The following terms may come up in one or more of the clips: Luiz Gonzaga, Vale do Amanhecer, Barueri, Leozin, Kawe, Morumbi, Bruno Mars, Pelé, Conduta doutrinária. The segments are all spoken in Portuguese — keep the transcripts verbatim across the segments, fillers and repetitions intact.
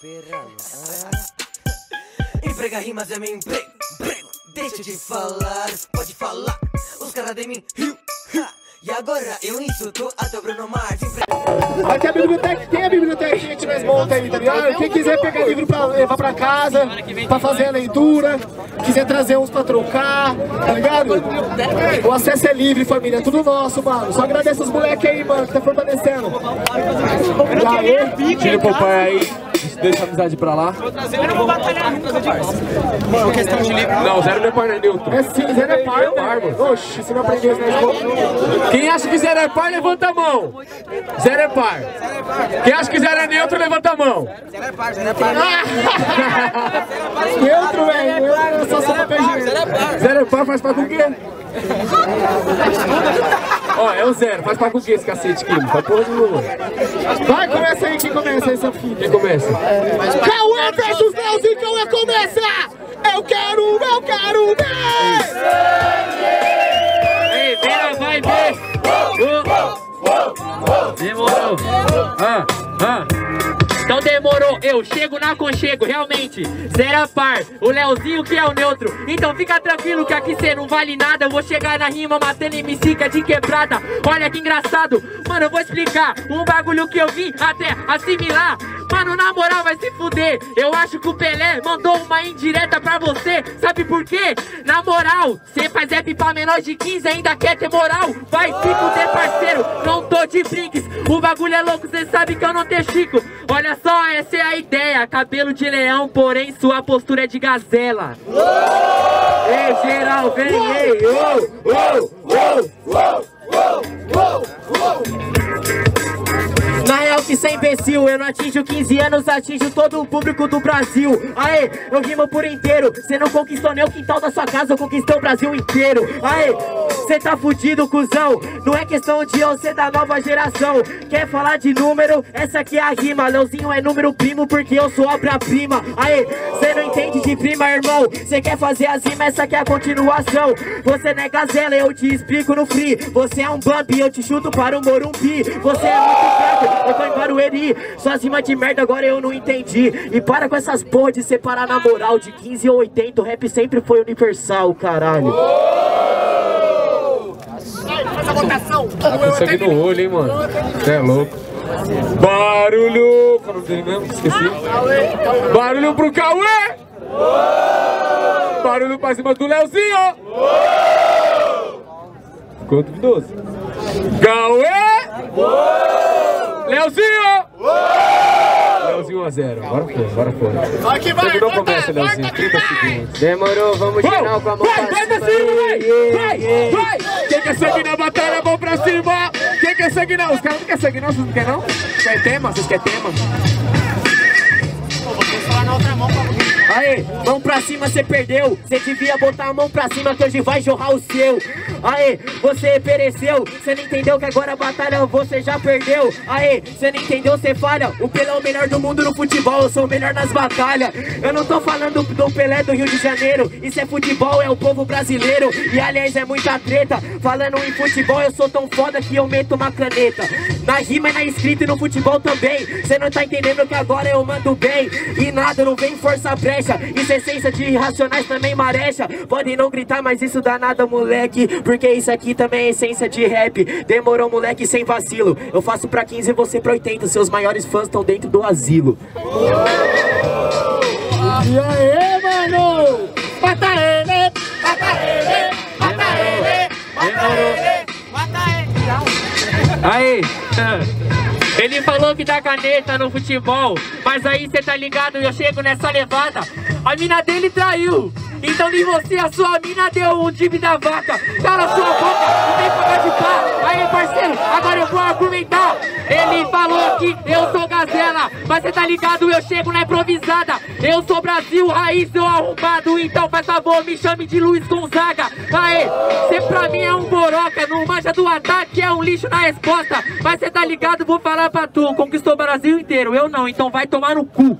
perrando. Ah. Emprega rimas é meu emprego, emprego. Deixa de falar, pode falar. Os caras de mim riu. E agora eu insulto até o Bruno Mars. Aqui é a biblioteca, tem a biblioteca que a gente mais monta aí, tá ligado? Quem quiser pegar livro pra levar pra casa, pra fazer a leitura, quiser trazer uns pra trocar, tá ligado? O acesso é livre, família, é tudo nosso, mano. Só agradeço os moleques aí, mano, que tá fortalecendo. E aí, tira o papai aí. Deixa a amizade pra lá. Vou trazer, eu não vou batalhar nunca, parça. Mano, questão de livro. Não, zero não é par, né, Newton? É sim, zero é par, mano. Oxi, você não aprendeu, né? Quem acha que zero é par, levanta a mão. Zero é par. Quem acha que zero é neutro, levanta a mão. Zero é par, zero é par. Neutro, velho. Neutro é só só pra pegar. Zero é par, faz par com o quê? Ó, é o zero, faz pra buguei esse cacete, Kim. Tá porra de novo. Vai, começa aí, quem começa aí, seu filho? Quem começa? Kawe versus Leozin, Kawe começa! Eu quero, eu quero ver! Ei, vira, vai, vem! Demorou! Ah, ah! Então demorou, eu chego na aconchego, realmente, zero a par, o Leozinho que é o neutro. Então fica tranquilo que aqui cê não vale nada, eu vou chegar na rima matando M C que é de quebrada. Olha que engraçado, mano, eu vou explicar um bagulho que eu vim até assimilar. Mano, na moral vai se fuder, eu acho que o Pelé mandou uma indireta pra você. Sabe por quê? Na moral, cê faz rap pra menor de quinze, ainda quer ter moral. Vai se fuder, parceiro, não tô de brinques, o bagulho é louco, cê sabe que eu não te chico. Olha só, essa é a ideia, cabelo de leão, porém sua postura é de gazela. Uou! Ei, geral, vem, ei, uou, uou, uou, uou, uou, uou. Na real que sem imbecil, eu não atinjo quinze anos, atinjo todo o público do Brasil. Aê, eu rimo por inteiro, cê não conquistou nem o quintal da sua casa, eu conquistou o Brasil inteiro. Aê, cê tá fudido, cuzão, não é questão de eu ser da nova geração. Quer falar de número? Essa aqui é a rima, Leozinho é número primo porque eu sou obra-prima. Aê, cê não entende de prima, irmão, cê quer fazer as rimas, essa aqui é a continuação. Você não é gazela, eu te explico no free, você é um bambi, eu te chuto para o Morumbi. Você é muito fraco, eu tô em Barueri, suas rimas de merda agora eu não entendi. E para com essas porra de separar na moral, de quinze ou oitenta, o rap sempre foi universal, caralho. Tá com sangue no olho, hein, mano. Você é louco. Barulho! Falou dele mesmo? Esqueci. Barulho pro Kawe! Barulho pra cima do Leozinho! Ficou duvidoso. Kawe! Leozinho! Leozinho um a zero. Bora fora, bora fora. Aqui vai, vai, começa, Leozinho. trinta segundos. Demorou, vamos geral com a mão. Vai, vai pra cima, vai! Vai, vai! Quem quer seguir na batalha, mão pra cima! Quem quer seguir não? Os caras não querem seguir não, vocês não querem não? Quer tema? Vocês querem tema? Pô, vou falar na outra mão pra você. Aê, mão pra cima, cê perdeu. Cê devia botar a mão pra cima que hoje vai jorrar o seu. Aê, você pereceu. Cê não entendeu que agora a batalha você já perdeu. Aê, cê não entendeu, cê falha. O Pelé é o melhor do mundo no futebol, eu sou o melhor nas batalhas. Eu não tô falando do Pelé do Rio de Janeiro. Isso é futebol, é o povo brasileiro. E aliás é muita treta. Falando em futebol eu sou tão foda que eu meto uma caneta. Na rima e na escrita e no futebol também. Cê não tá entendendo que agora eu mando bem. E nada, não vem força breve. Isso é essência de irracionais, também marecha. Podem não gritar, mas isso dá nada, moleque, porque isso aqui também é essência de rap. Demorou, moleque, sem vacilo. Eu faço pra quinze e você pra oitenta. Seus maiores fãs estão dentro do asilo. E aê, mano! Mata ele! Mata ele! Mata ele! Mata ele! Mata ele! Aê! Ele falou que dá caneta no futebol, mas aí cê tá ligado, eu chego nessa levada. A mina dele traiu, então nem você, a sua mina deu o dibe da vaca. Cala sua boca, não tem pagar de pá. Aí parceiro, agora eu vou argumentar. Ele falou que eu sou gazela, mas cê tá ligado, eu chego na improvisada. Eu sou Brasil, raiz, eu arrombado, então faz favor, me chame de Luiz Gonzaga. Aê, cê pra mim é um boroca, não manja do ataque, é um lixo na resposta. Mas cê tá ligado, vou falar pra tu, conquistou o Brasil inteiro, eu não, então vai tomar no cu.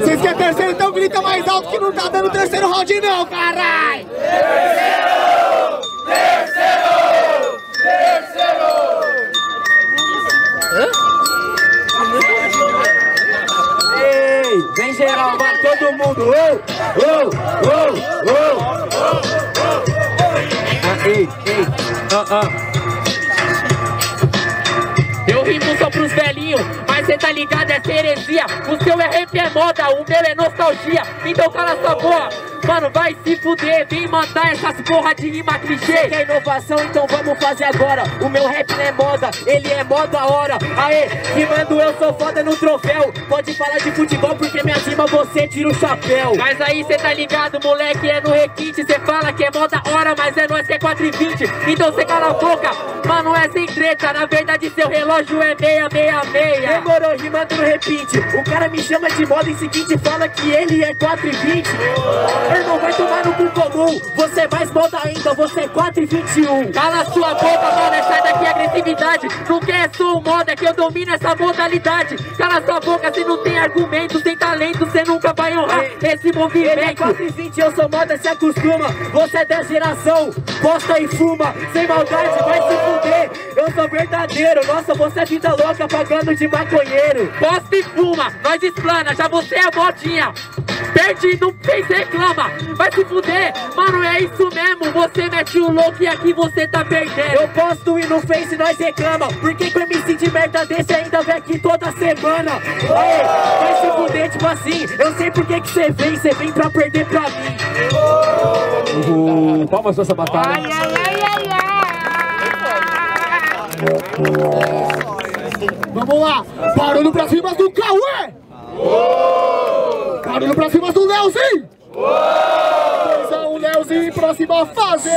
Vocês querem terceiro, então grita mais alto que não tá dando terceiro round não, carai! mundo. Oh, oh, oh, oh. Ei, ei, ah, ah. Eu rimo só pros velhinhos, mas cê tá ligado, é heresia. O seu é rap, é moda, o meu é nostalgia. Então cala sua boca. Mano, vai se fuder, vem matar essas porra de rima clichê. Quer inovação, então vamos fazer agora. O meu rap não é moda, ele é moda hora. Aê, rimando eu sou foda no troféu. Pode falar de futebol porque minha rima você tira o chapéu. Mas aí cê tá ligado, moleque, é no requinte. Cê fala que é moda hora, mas é nós que é quatro e vinte. Então cê cala a boca, mano, é sem treta. Na verdade seu relógio é meia, meia, meia. Demorou, rimando no repinte. O cara me chama de moda em seguinte, fala que ele é quatro e vinte. Irmão, vai tomar no cu comum. Você é mais moda ainda, você é quatro e vinte e um. Cala sua boca, mano, sai daqui agressividade. Não quer só moda, é que eu domino essa modalidade. Cala sua boca, cê não tem argumento, sem talento, cê nunca vai honrar esse movimento. Ele é quatro e vinte, eu sou moda, se acostuma. Você é da geração, posta e fuma. Sem maldade, vai se fuder. Eu sou verdadeiro, nossa, você é vida louca, pagando de maconheiro. Posta e fuma, nós explana, já você é modinha. Perdi, não fez reclama, vai se fuder, mano, é isso mesmo. Você mete o louco e aqui você tá perdendo. Eu posto e no Face nós reclama. Por que que o M C de merda desse ainda vem aqui toda semana? Aê, vai se fuder, tipo assim, eu sei por que que você vem, você vem pra perder pra mim. Uhul, palmas pra essa batalha. Ai, ai, ai, ai. Vamos lá, barulho pras rimas do Kawe. Barulho pra cima do Leozin! três a um, Leozin, próxima fase!